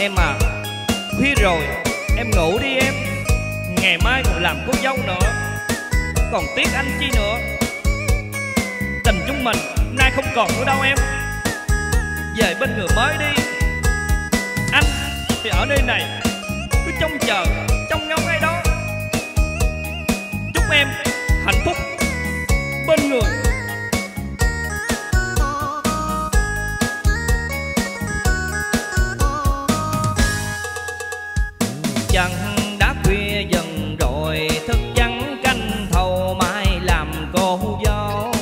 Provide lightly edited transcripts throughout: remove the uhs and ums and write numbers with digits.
em à, khuya rồi em ngủ đi em, ngày mai còn làm cô dâu nữa, còn tiếc anh chi nữa. Tình chúng mình nay không còn nữa đâu em, về bên người mới đi. Anh thì ở nơi này cứ trông chờ trông ngóng ai đó. Chúc em hạnh phúc bên người. Chẳng đã khuya dần rồi thức trắng canh thầu, mai làm cô dâu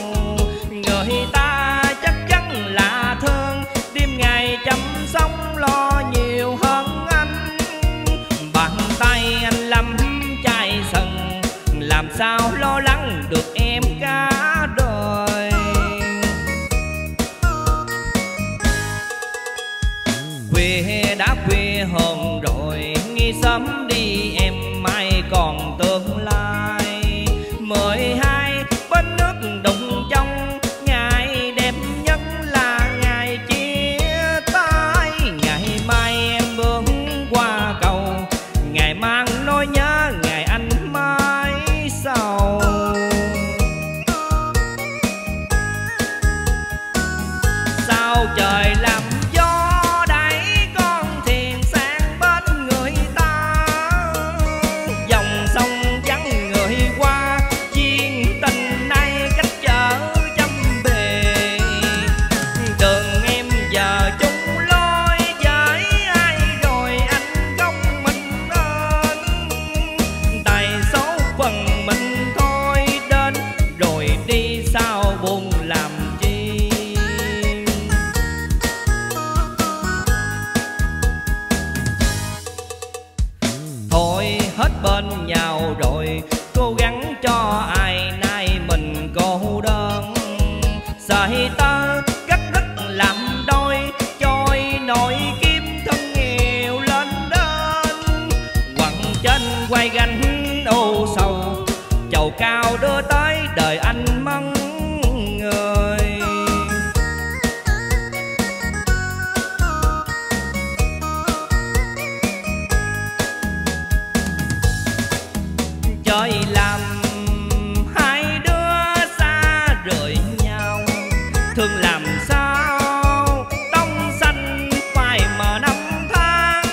người ta chắc chắn là thương, đêm ngày chăm sóc lo nhiều hơn anh. Bàn tay anh lắm chai sần, làm sao lo lắng được em cả đời. Khuya đã khuya hồn rồi, sớm đi em mai còn tương lai. 12 bến nước đụng trong, ngày đẹp nhất là ngày chia tay. Ngày mai em bước qua cầu, ngày mang nỗi nhớ ngày anh mai sau. Sao trời làm bên nhau rồi, cố gắng cho ai nay mình cô đơn. Sợi tơ cắt đứt làm đôi, trôi nỗi kiếm thân nghèo lên đến. Quặn trên quay gánh ô sầu, chầu cao đưa tới đời anh mong người. Trời làm hai đứa xa rời nhau, thương làm sao tông xanh phải mở năm tháng.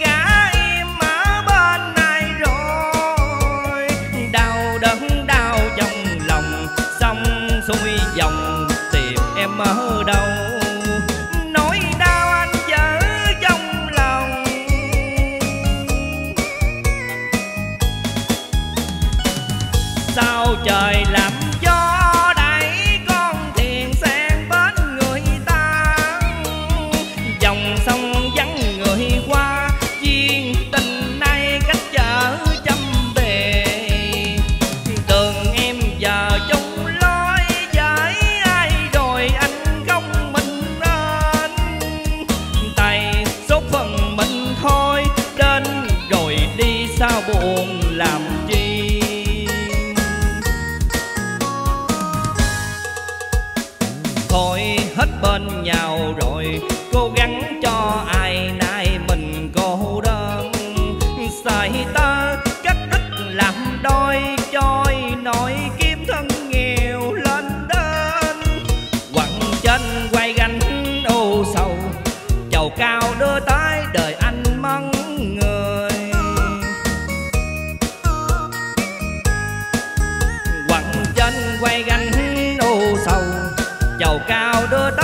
Gã em ở bên này rồi, đau đớn đau trong lòng, xong xuôi dòng tìm em ở đâu. Sao trời làm gió đẩy con thuyền sang bên người ta, dòng sông vắng người qua, duyên tình nay cách chở trăm bề. Đường em giờ chung lối với ai rồi anh không mình nên. Tay số phận mình thôi đến rồi đi, sao buồn làm chi. Thôi hết bên nhau rồi, cố gắng cho ai nay mình cô đơn. Sợi tơ cắt đứt làm đôi, trôi nỗi kiếm thân nghèo lên đến. Quặn trên quay gánh ô sầu, chầu cao đưa tới đời anh mong người. Quặn trên quay gánh ô sầu, chầu cao đưa tới.